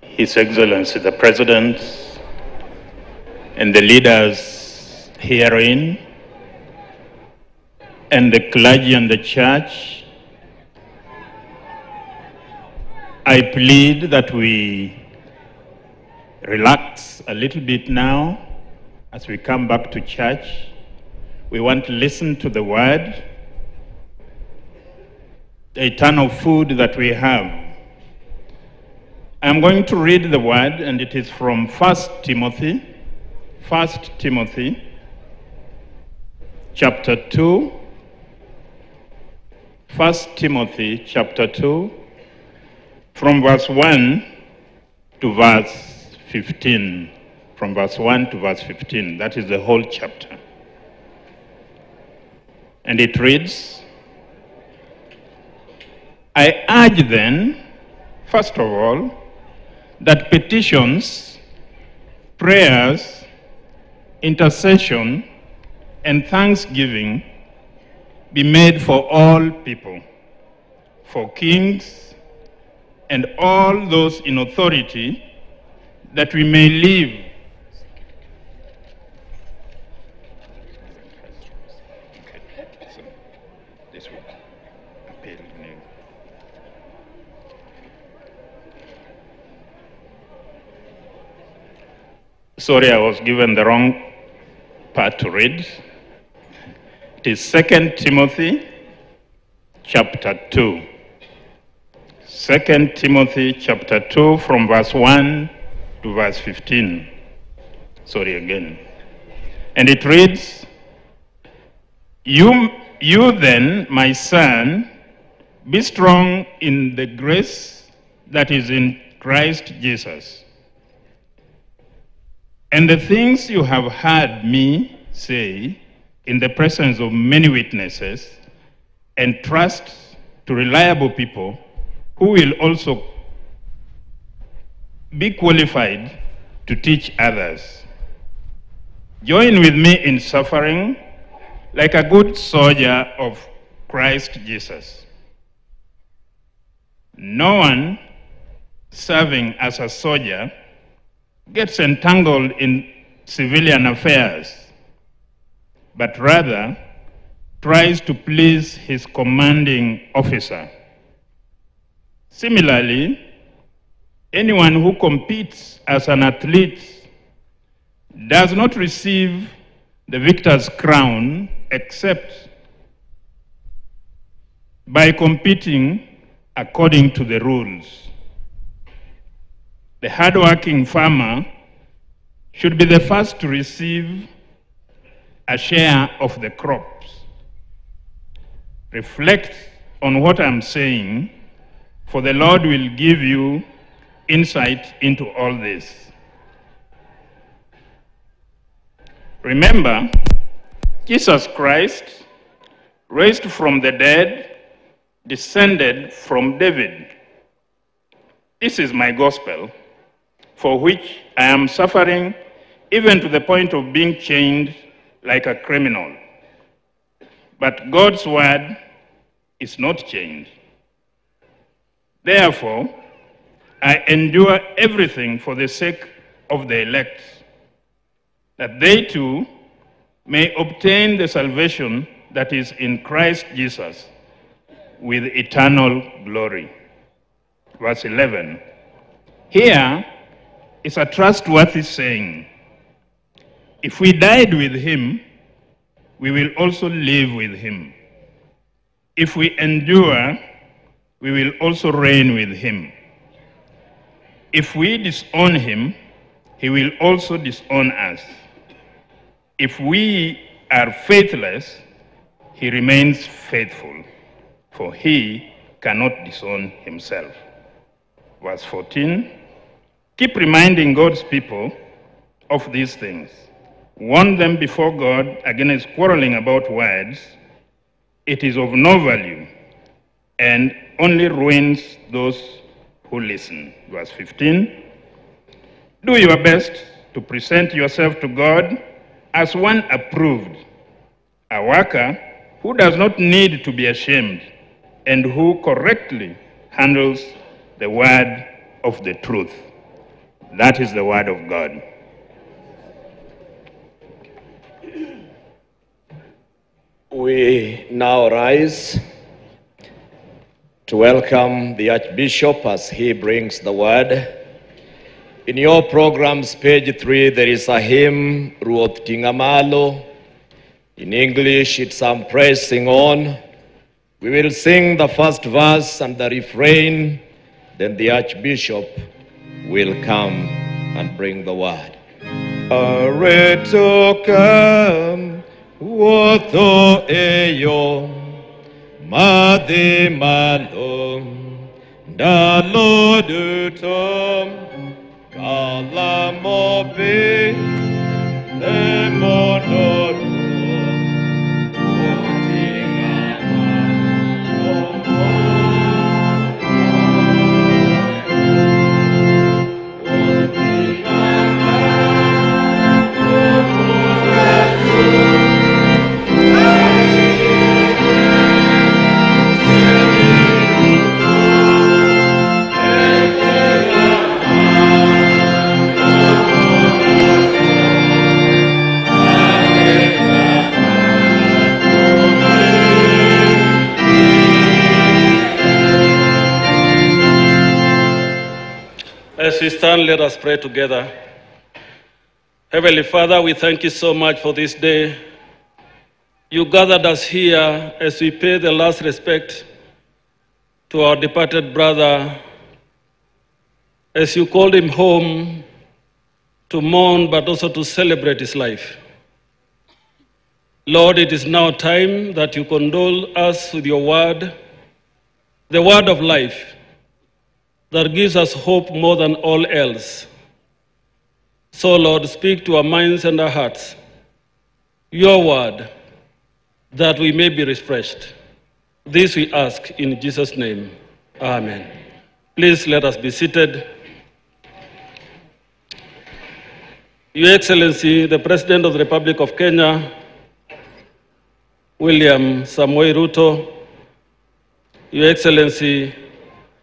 His Excellency the President and the leaders herein, and the clergy and the church, I plead that we relax a little bit now as we come back to church. We want to listen to the word, the eternal food that we have. I'm going to read the word, and it is from 1 Timothy chapter 2. 1 Timothy chapter 2, from verse 1 to verse 15. From verse 1 to verse 15, that is the whole chapter. And it reads, I urge then, first of all, that petitions, prayers, intercession, and thanksgiving be made for all people, for kings and all those in authority, that we may live . Sorry, I was given the wrong part to read. It is 2 Timothy chapter 2. 2 Timothy chapter 2, from verse 1 to verse 15. Sorry again. And it reads, You then, my son, be strong in the grace that is in Christ Jesus. And the things you have heard me say in the presence of many witnesses, entrust to reliable people who will also be qualified to teach others. Join with me in suffering like a good soldier of Christ Jesus. No one serving as a soldier gets entangled in civilian affairs, but rather tries to please his commanding officer. Similarly, anyone who competes as an athlete does not receive the victor's crown except by competing according to the rules. The hardworking farmer should be the first to receive a share of the crops. Reflect on what I'm saying, for the Lord will give you insight into all this. Remember, Jesus Christ, raised from the dead, descended from David. This is my gospel, for which I am suffering, even to the point of being chained like a criminal. But God's word is not chained. Therefore, I endure everything for the sake of the elect, that they too may obtain the salvation that is in Christ Jesus with eternal glory. Verse 11. Here is a trustworthy saying. If we died with him, we will also live with him. If we endure, we will also reign with him. If we disown him, he will also disown us. If we are faithless, he remains faithful, for he cannot disown himself. Verse 14, keep reminding God's people of these things. Warn them before God against quarreling about words. It is of no value and only ruins those who listen. Verse 15, do your best to present yourself to God as one approved, a worker who does not need to be ashamed, and who correctly handles the word of the truth. That is the word of God. We now rise to welcome the Archbishop as he brings the word. In your programs, page 3, there is a hymn, Ruoth Tingamalo. In English, it's Some Praise Sing On. We will sing the first verse and the refrain, then the Archbishop will come and bring the word. Aretokam woto eyo madimalom dalodutom kalamobi lemonor. As we stand, let us pray together. Heavenly Father, we thank you so much for this day. You gathered us here as we pay the last respect to our departed brother, as you called him home to mourn but also to celebrate his life. Lord, it is now time that you condole us with your word, the word of life, that gives us hope more than all else. So, Lord, speak to our minds and our hearts, your word, that we may be refreshed. This we ask in Jesus' name. Amen. Please let us be seated. Your Excellency, the President of the Republic of Kenya, William Samoei Ruto, Your Excellency,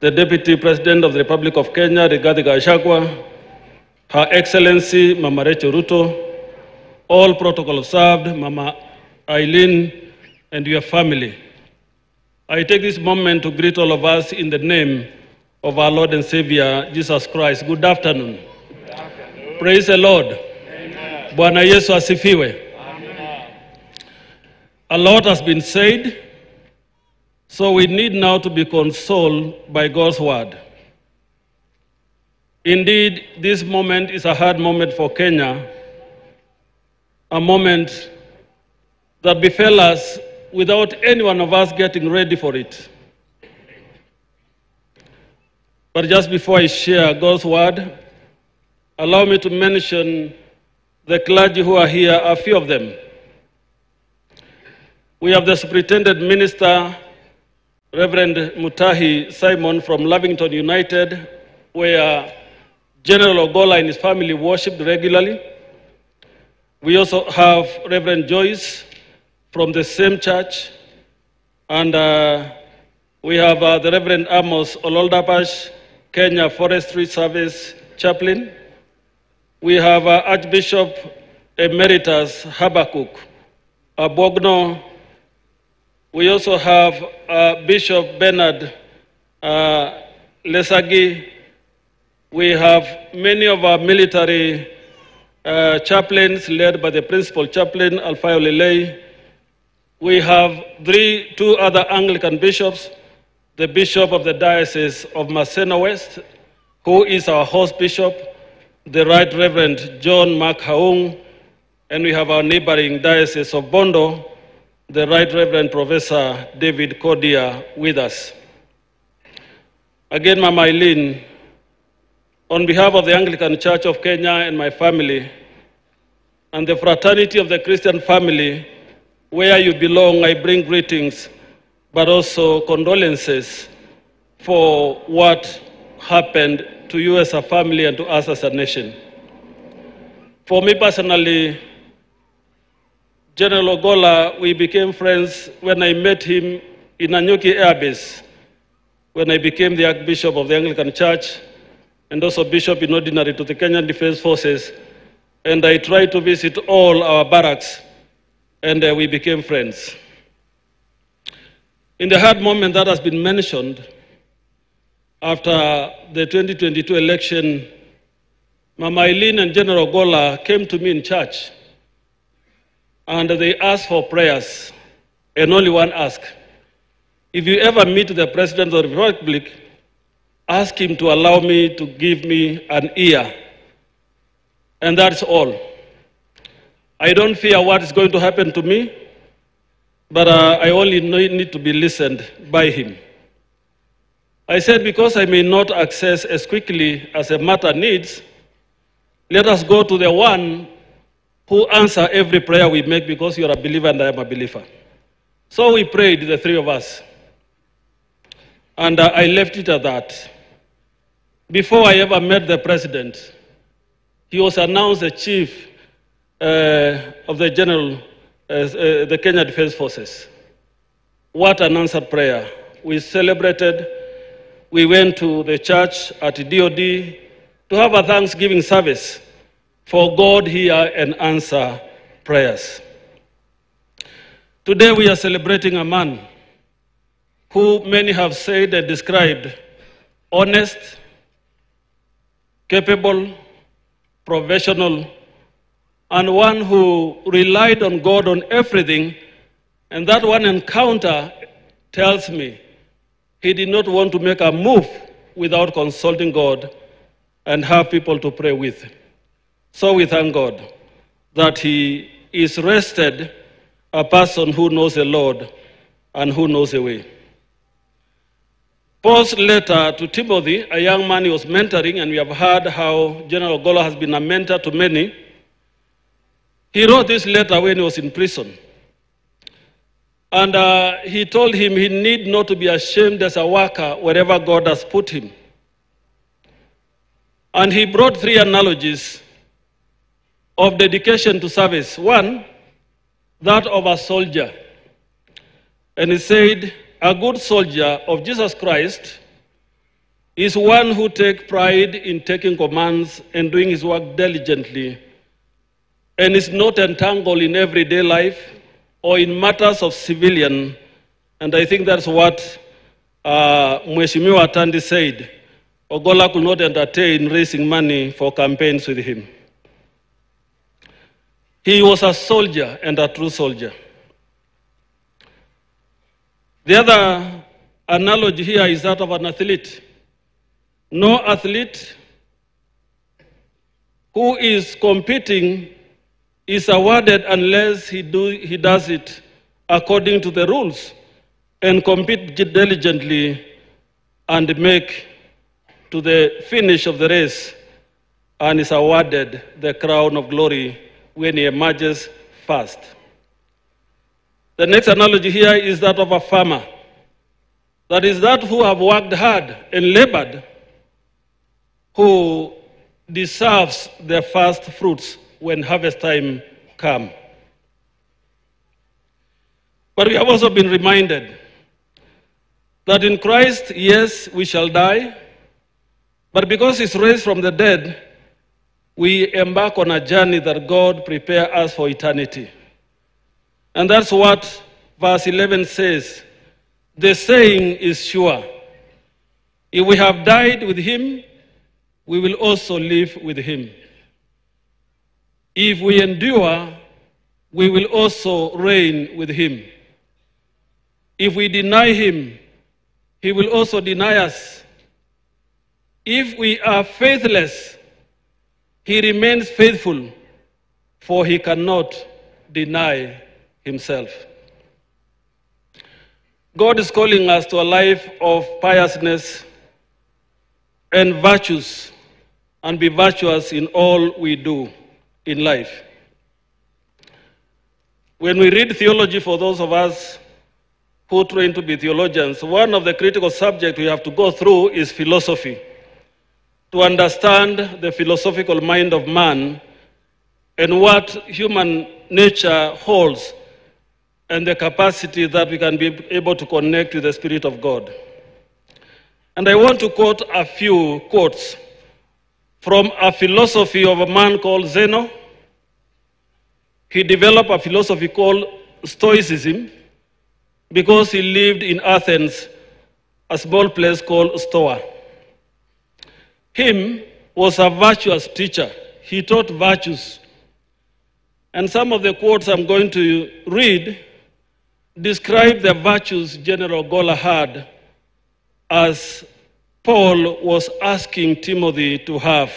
the Deputy President of the Republic of Kenya, Rigathi Gachagua, Her Excellency, Mama Reche Ruto, all protocol observed, Mama Eileen, and your family. I take this moment to greet all of us in the name of our Lord and Savior, Jesus Christ. Good afternoon. Good afternoon. Praise the Lord. Amen. Bwana Yesu asifiwe. Amen. A lot has been said, so we need now to be consoled by God's word. Indeed, this moment is a hard moment for Kenya, a moment that befell us without any one of us getting ready for it. But just before I share God's word, allow me to mention the clergy who are here, a few of them. We have the superintendent minister, Reverend Mutahi Simon from Lavington United, where General Ogolla and his family worshipped regularly. We also have Reverend Joyce from the same church. And we have the Reverend Amos Ololdapash, Kenya Forestry Service Chaplain. We have Archbishop Emeritus Habakkuk Abogno. We also have Bishop Bernard Lesagi. We have many of our military chaplains led by the principal chaplain, Alfayo Lelei. We have two other Anglican bishops, the Bishop of the Diocese of Maseno West, who is our host bishop, the Right Reverend John Mark Haung, and we have our neighboring Diocese of Bondo, the Right Reverend Professor David Cordier with us. Again, Mama Eileen, on behalf of the Anglican Church of Kenya and my family, and the fraternity of the Christian family, where you belong, I bring greetings, but also condolences for what happened to you as a family and to us as a nation. For me personally, General Ogolla, we became friends when I met him in Anuki Airbase when I became the Archbishop of the Anglican Church and also Bishop in Ordinary to the Kenya Defense Forces, and I tried to visit all our barracks, and we became friends. In the hard moment that has been mentioned, after the 2022 election, Mama Eileen and General Ogolla came to me in church, and they asked for prayers, and only one ask. If you ever meet the President of the Republic, ask him to allow me to give me an ear. And that's all. I don't fear what is going to happen to me, but I only need to be listened by him. I said, because I may not access as quickly as a matter needs, let us go to the one who answers every prayer we make, because you are a believer and I am a believer. So we prayed, the three of us. And I left it at that. Before I ever met the president, he was announced the chief of the general, the Kenya Defense Forces. What an answered prayer. We celebrated. We went to the church at DOD to have a Thanksgiving service for God hear and answer prayers. Today we are celebrating a man who many have said and described honest, capable, professional, and one who relied on God on everything. And that one encounter tells me he did not want to make a move without consulting God and have people to pray with. So we thank God that he is rested a person who knows the Lord and who knows the way. Paul's letter to Timothy, a young man he was mentoring, and we have heard how General Ogolla has been a mentor to many. He wrote this letter when he was in prison. And he told him he need not to be ashamed as a worker wherever God has put him. And he brought three analogies of dedication to service. One, that of a soldier. And he said, a good soldier of Jesus Christ is one who takes pride in taking commands and doing his work diligently, and is not entangled in everyday life or in matters of civilian. And I think that's what Mheshimiwa Atandi said. Ogolla could not entertain raising money for campaigns with him. He was a soldier, and a true soldier. The other analogy here is that of an athlete. No athlete who is competing is awarded unless he does it according to the rules and compete diligently and make to the finish of the race, and is awarded the crown of glory when he emerges first. The next analogy here is that of a farmer. That is that who have worked hard and labored, who deserves their first fruits when harvest time comes. But we have also been reminded that in Christ, yes, we shall die, but because he's raised from the dead, we embark on a journey that God prepares us for eternity. And that's what verse 11 says. The saying is sure. If we have died with him, we will also live with him. If we endure, we will also reign with him. If we deny him, he will also deny us. If we are faithless, he remains faithful, for he cannot deny himself. God is calling us to a life of piousness and virtues, and be virtuous in all we do in life. When we read theology, for those of us who train to be theologians, one of the critical subjects we have to go through is philosophy, to understand the philosophical mind of man and what human nature holds and the capacity that we can be able to connect to the Spirit of God. And I want to quote a few quotes from a philosophy of a man called Zeno. He developed a philosophy called Stoicism because he lived in Athens, a small place called Stoa. Him was a virtuous teacher. He taught virtues. And some of the quotes I'm going to read describe the virtues General Ogolla had as Paul was asking Timothy to have,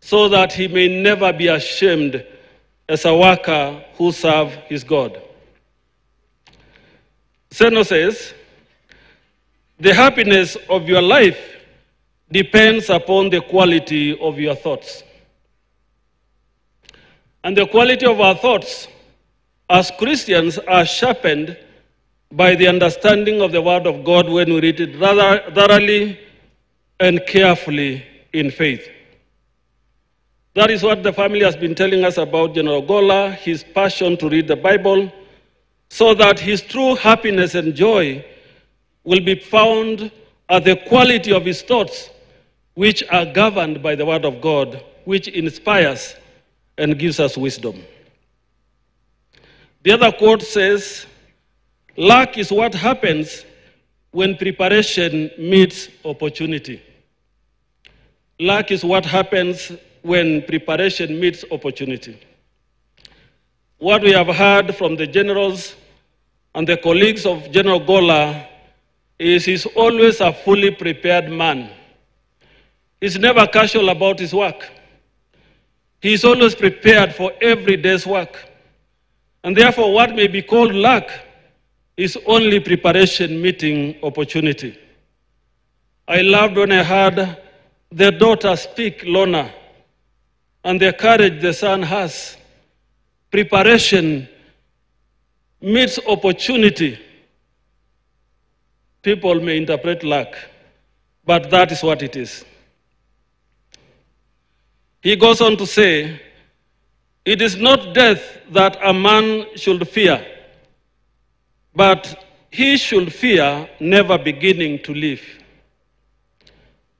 so that he may never be ashamed as a worker who serves his God. Zeno says, "The happiness of your life depends upon the quality of your thoughts." And the quality of our thoughts as Christians are sharpened by the understanding of the Word of God when we read it rather thoroughly and carefully in faith. That is what the family has been telling us about General Ogolla, his passion to read the Bible, so that his true happiness and joy will be found at the quality of his thoughts, which are governed by the Word of God, which inspires and gives us wisdom. The other quote says, "Luck is what happens when preparation meets opportunity." Luck is what happens when preparation meets opportunity. What we have heard from the generals and the colleagues of General Ogolla is he's always a fully prepared man. He's never casual about his work. He's always prepared for every day's work. And therefore, what may be called luck is only preparation meeting opportunity. I loved when I heard their daughter speak, Lona, and the courage the son has. Preparation meets opportunity. People may interpret luck, but that is what it is. He goes on to say, "It is not death that a man should fear, but he should fear never beginning to live."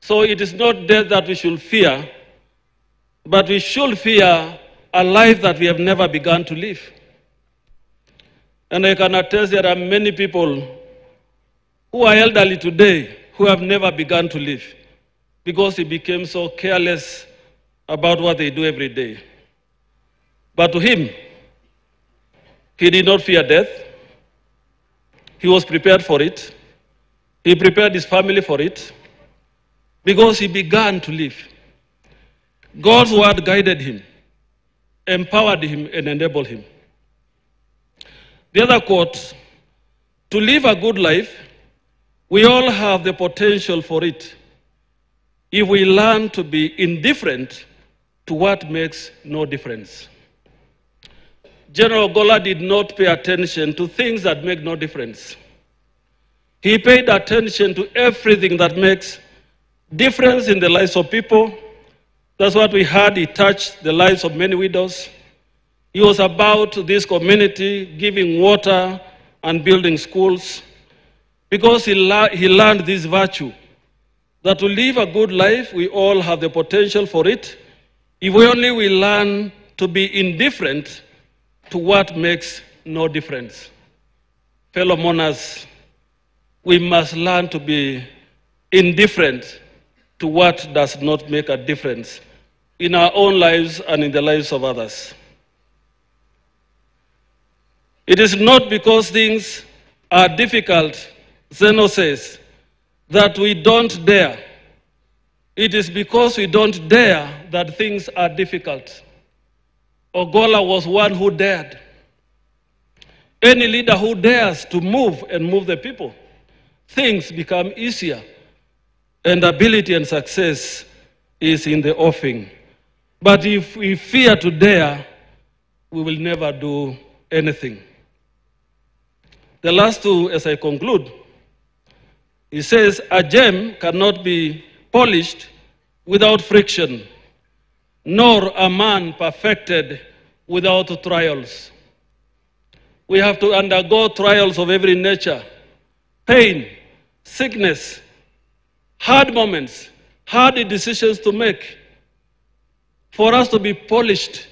So it is not death that we should fear, but we should fear a life that we have never begun to live. And I can attest there are many people who are elderly today who have never begun to live because they became so careless about what they do every day. But to him, he did not fear death. He was prepared for it. He prepared his family for it because he began to live. God's word guided him, empowered him, and enabled him. The other quote, "To live a good life, we all have the potential for it if we learn to be indifferent to what makes no difference." General Ogolla did not pay attention to things that make no difference. He paid attention to everything that makes difference in the lives of people. That's what we heard. He touched the lives of many widows. He was about this community, giving water and building schools, because he learned this virtue, that to live a good life, we all have the potential for it, if only we learn to be indifferent to what makes no difference. Fellow mourners, we must learn to be indifferent to what does not make a difference in our own lives and in the lives of others. It is not because things are difficult, Zeno says, that we don't dare. It is because we don't dare that things are difficult. Ogolla was one who dared. Any leader who dares to move and move the people, things become easier, and ability and success is in the offing. But if we fear to dare, we will never do anything. The last two, as I conclude, he says, "A gem cannot be polished without friction, nor a man perfected without trials." We have to undergo trials of every nature, pain, sickness, hard moments, hard decisions to make, for us to be polished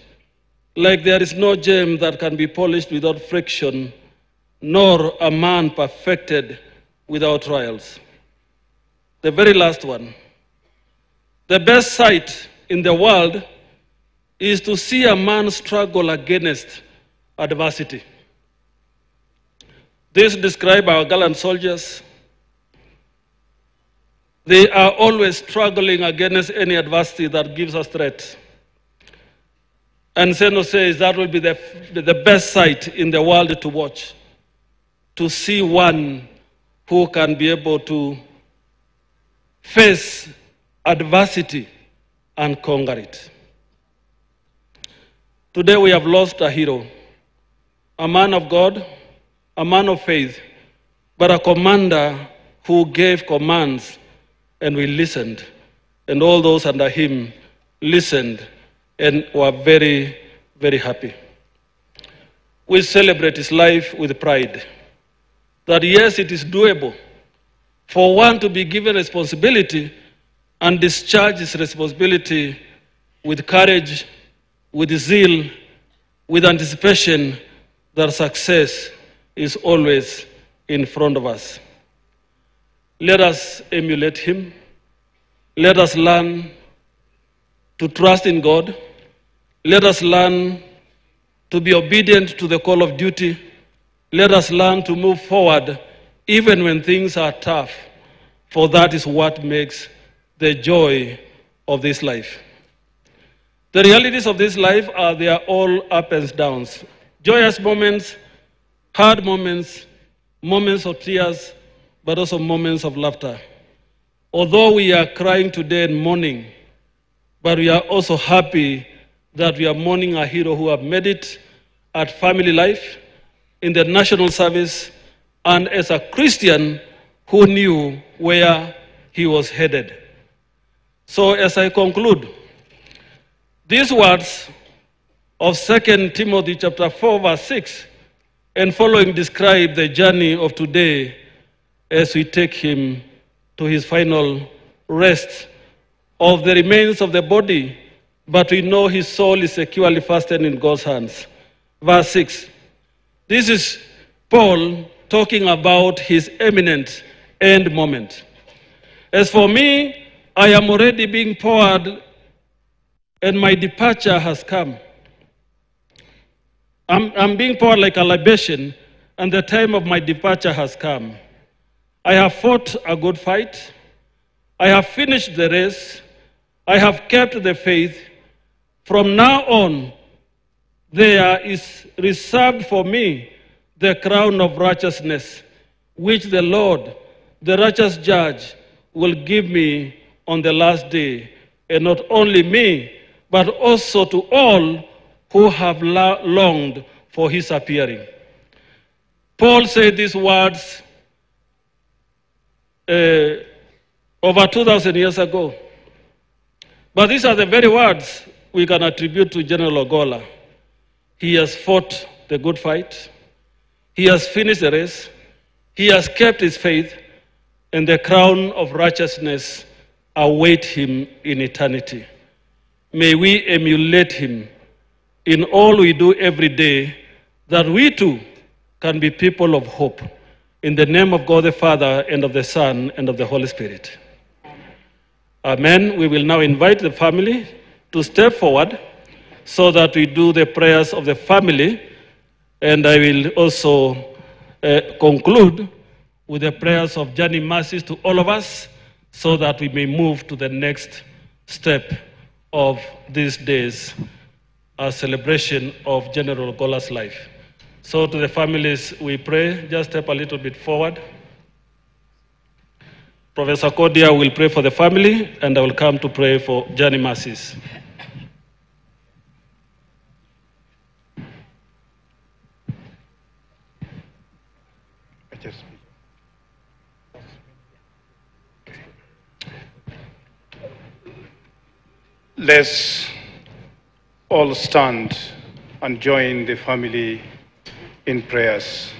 like there is no gem that can be polished without friction, nor a man perfected without trials. The very last one. The best sight in the world is to see a man struggle against adversity. This describes our gallant soldiers. They are always struggling against any adversity that gives us threat. And Zeno says that will be the best sight in the world to watch, to see one who can be able to face adversity and conquer it. Today we have lost a hero, a man of God, a man of faith, but a commander who gave commands and we listened, and all those under him listened and were very, very happy. We celebrate his life with pride, that yes, it is doable for one to be given responsibility and discharge his responsibility with courage, with zeal, with anticipation that success is always in front of us. Let us emulate him. Let us learn to trust in God. Let us learn to be obedient to the call of duty. Let us learn to move forward even when things are tough, for that is what makes the joy of this life. The realities of this life are they are all up and downs. Joyous moments, hard moments, moments of tears, but also moments of laughter. Although we are crying today and mourning, but we are also happy that we are mourning a hero who have made it at family life, in the national service, and as a Christian who knew where he was headed. So as I conclude, these words of 2 Timothy chapter 4, verse 6, and following describe the journey of today as we take him to his final rest of the remains of the body, but we know his soul is securely fastened in God's hands. Verse 6. This is Paul talking about his imminent end moment. As for me, I am already being poured, and my departure has come. I'm being poured like a libation, and the time of my departure has come. I have fought a good fight. I have finished the race. I have kept the faith. From now on, there is reserved for me the crown of righteousness, which the Lord, the righteous judge, will give me on the last day, and not only me, but also to all who have longed for his appearing. Paul said these words over 2,000 years ago. But these are the very words we can attribute to General Ogolla. He has fought the good fight. He has finished the race. He has kept his faith, and the crown of righteousness awaits him in eternity. May we emulate him in all we do every day, that we too can be people of hope. In the name of God the Father, and of the Son, and of the Holy Spirit. Amen. We will now invite the family to step forward so that we do the prayers of the family. And I will also conclude with the prayers of journey mercies to all of us, so that we may move to the next step of these days, a celebration of General Ogolla's life. So to the families we pray, just step a little bit forward. Professor Kodia will pray for the family, and I will come to pray for journey mercies. Let's all stand and join the family in prayers.